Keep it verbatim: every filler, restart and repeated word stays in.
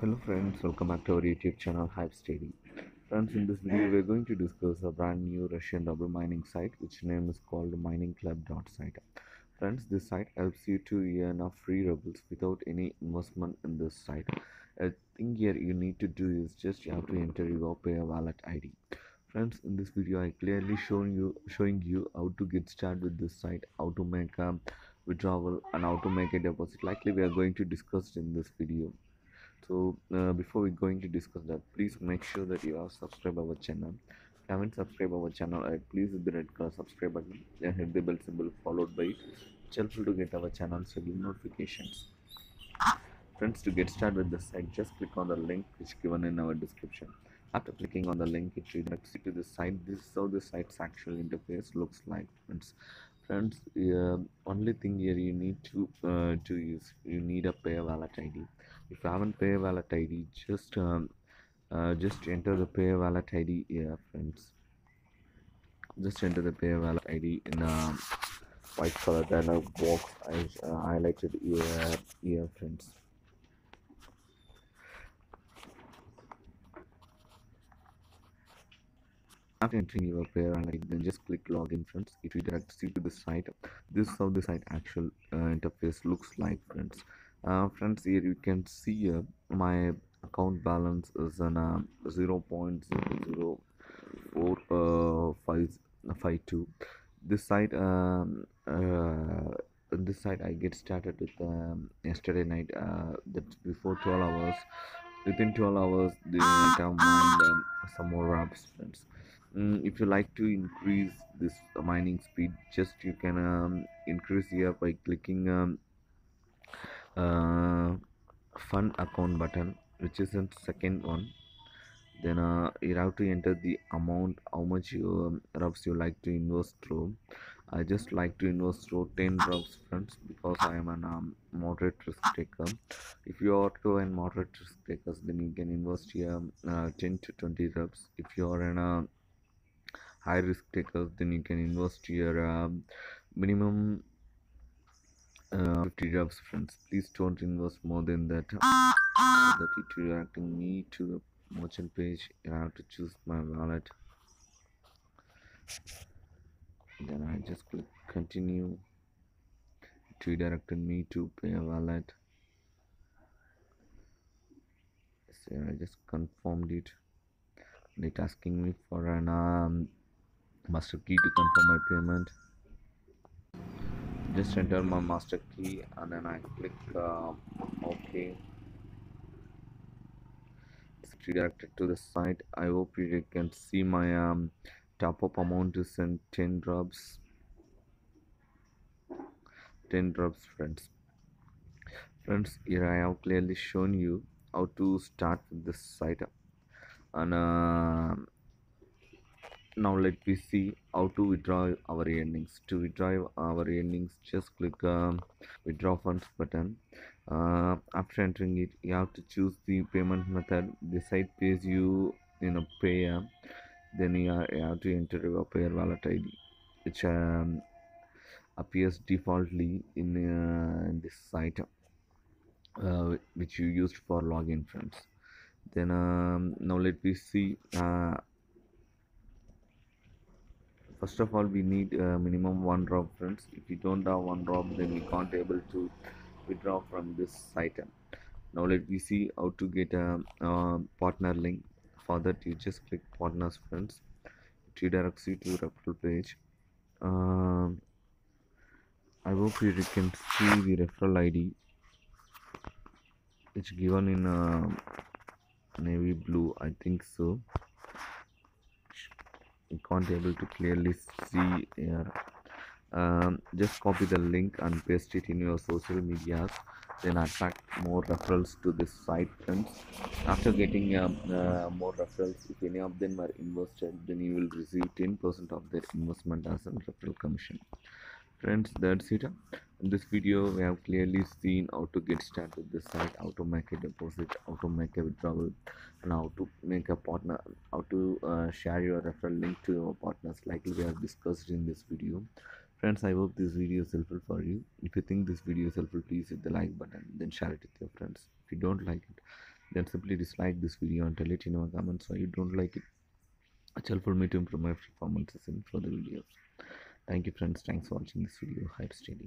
Hello friends, welcome back to our YouTube channel Hype Steady. Friends, in this video we are going to discuss a brand new Russian rubber mining site which name is called mining club dot site. Friends, this site helps you to earn a free rubles without any investment in this site. A thing here you need to do is just you have to enter your Payeer wallet I D. Friends, in this video I clearly showing you showing you how to get started with this site, how to make a withdrawal and how to make a deposit. Likely we are going to discuss in this video. So uh, before we going to discuss that, please make sure that you are subscribed our channel. If you haven't subscribed our channel, right, please hit the red color subscribe button and hit the bell symbol followed by it. It's helpful to get our channel's notifications. Friends, to get started with the site, just click on the link which is given in our description. After clicking on the link, it redirects you to the site. This is how the site's actual interface looks like, friends. Friends, uh, only thing here you need to uh, to use, you need a Payeer wallet I D. If you haven't Payeer wallet I D, just um, uh, just enter the Payeer wallet I D here, friends. Just enter the Payeer wallet I D in a white color dialog box I uh, highlighted here, here, friends. After entering your Payeer I D, then just click login, friends. It redirects you to the site. This is how the site actual uh, interface looks like, friends. Uh, friends, here you can see uh, my account balance is on uh, zero point zero zero four five two. This site, um, uh, this site I get started with um, yesterday night. Uh, that's before twelve hours. Within twelve hours, they have mined um, some more wraps, friends. Mm, if you like to increase this uh, mining speed, just you can um, increase here by clicking um, uh, fund account button, which is in second one. Then uh, you have to enter the amount, how much you um, rubs you like to invest through. I just like to invest through ten rubs, friends, because I am an um, moderate risk taker. If you are to an moderate risk takers, then you can invest here uh, ten to twenty rubs. If you are in a high risk takers, then you can invest your uh, minimum uh, fifty rubs, friends. Please don't invest more than that. So that it directing me to the merchant page, and I have to choose my wallet. Then I just click continue. It redirected me to Payeer wallet. So I just confirmed it. And it asking me for an um, master key to confirm my payment. Just enter my master key and then I click uh, OK. It's redirected to the site. I hope you can see my um, top up amount is in ten drops. ten drops, friends. Friends, here I have clearly shown you how to start with this site up. And uh, now let me see how to withdraw our earnings. To withdraw our earnings, just click uh, withdraw funds button. Uh, after entering it, you have to choose the payment method. The site pays you in a Payeer. Then you, are, you have to enter your Payeer wallet I D, which um, appears defaultly in, uh, in this site uh, which you used for login, friends. Then um, now let me see. Uh, first of all, we need uh, minimum one drop, friends. If you don't have one drop, then we can't able to withdraw from this site. Now let me see how to get a, a partner link. For that, you just click partners, friends. It redirects you to referral page. Uh, I hope you can see the referral I D. It's given in Uh, navy blue, I think so. You can't able to clearly see here. Um, just copy the link and paste it in your social medias, then attract more referrals to this site, friends. After getting um, uh, more referrals, if any of them are invested, then you will receive ten percent of their investment as a referral commission. Friends, that's it. In this video we have clearly seen how to get started with this site, how to make a deposit, how to make a withdrawal, and how to make a partner, how to uh, share your referral link to your partners, like we have discussed in this video. Friends, I hope this video is helpful for you. If you think this video is helpful, please hit the like button, then share it with your friends. If you don't like it, then simply dislike this video and tell it in my comments why you don't like it. It's helpful me to improve my performances in further videos. Thank you friends, thanks for watching this video. Hype Steady.